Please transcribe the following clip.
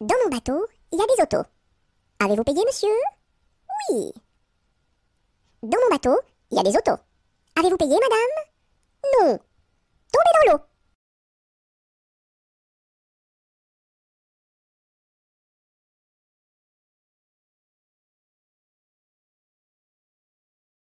Dans mon bateau, il y a des autos. Avez-vous payé, monsieur? Oui. Dans mon bateau, il y a des autos. Avez-vous payé, madame? Non. Tombez dans l'eau.